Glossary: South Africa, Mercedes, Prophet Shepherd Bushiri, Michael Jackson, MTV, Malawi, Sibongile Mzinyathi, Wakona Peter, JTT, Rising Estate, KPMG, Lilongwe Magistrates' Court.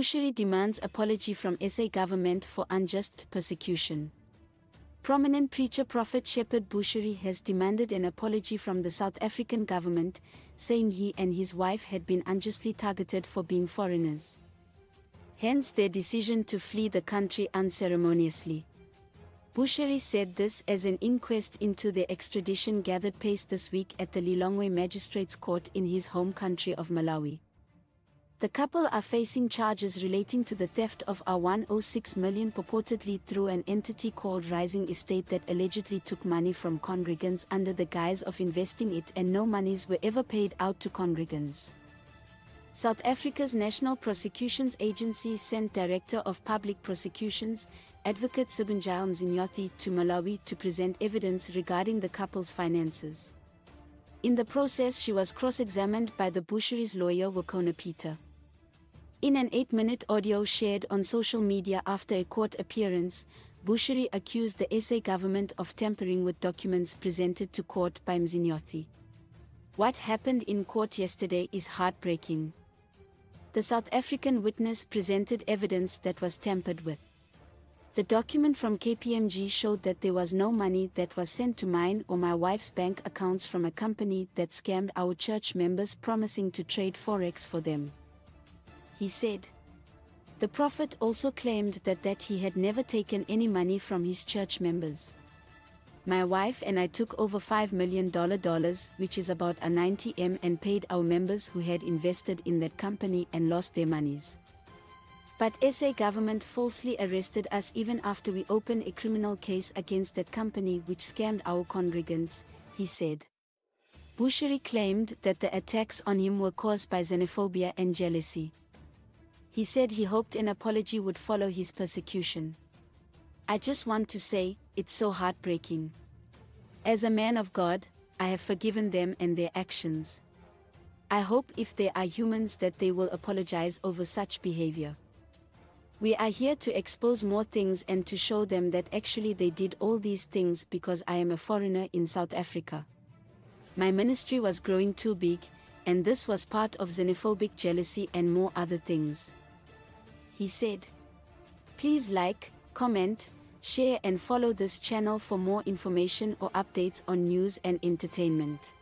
Bushiri demands apology from SA government for unjust persecution. Prominent preacher Prophet Shepherd Bushiri has demanded an apology from the South African government, saying he and his wife had been unjustly targeted for being foreigners, hence their decision to flee the country unceremoniously. Bushiri said this as an inquest into their extradition gathered pace this week at the Lilongwe Magistrates' Court in his home country of Malawi. The couple are facing charges relating to the theft of R106 million purportedly through an entity called Rising Estate that allegedly took money from congregants under the guise of investing it, and no monies were ever paid out to congregants. South Africa's National Prosecutions Agency sent Director of Public Prosecutions, Advocate Sibongile Mzinyathi, to Malawi to present evidence regarding the couple's finances. In the process, she was cross-examined by the Bushiri's lawyer Wakona Peter. In an 8-minute audio shared on social media after a court appearance, Bushiri accused the SA government of tampering with documents presented to court by Mzinyathi. "What happened in court yesterday is heartbreaking. The South African witness presented evidence that was tampered with. The document from KPMG showed that there was no money that was sent to mine or my wife's bank accounts from a company that scammed our church members promising to trade forex for them," he said. The prophet also claimed that he had never taken any money from his church members. "My wife and I took over $5 million, which is about a 90M, and paid our members who had invested in that company and lost their monies. But SA government falsely arrested us even after we opened a criminal case against that company which scammed our congregants," he said. Bushiri claimed that the attacks on him were caused by xenophobia and jealousy. He said he hoped an apology would follow his persecution. "I just want to say, it's so heartbreaking. As a man of God, I have forgiven them and their actions. I hope if they are humans that they will apologize over such behavior. We are here to expose more things and to show them that actually they did all these things because I am a foreigner in South Africa. My ministry was growing too big, and this was part of xenophobic jealousy and more other things," he said. Please like, comment, share and follow this channel for more information or updates on news and entertainment.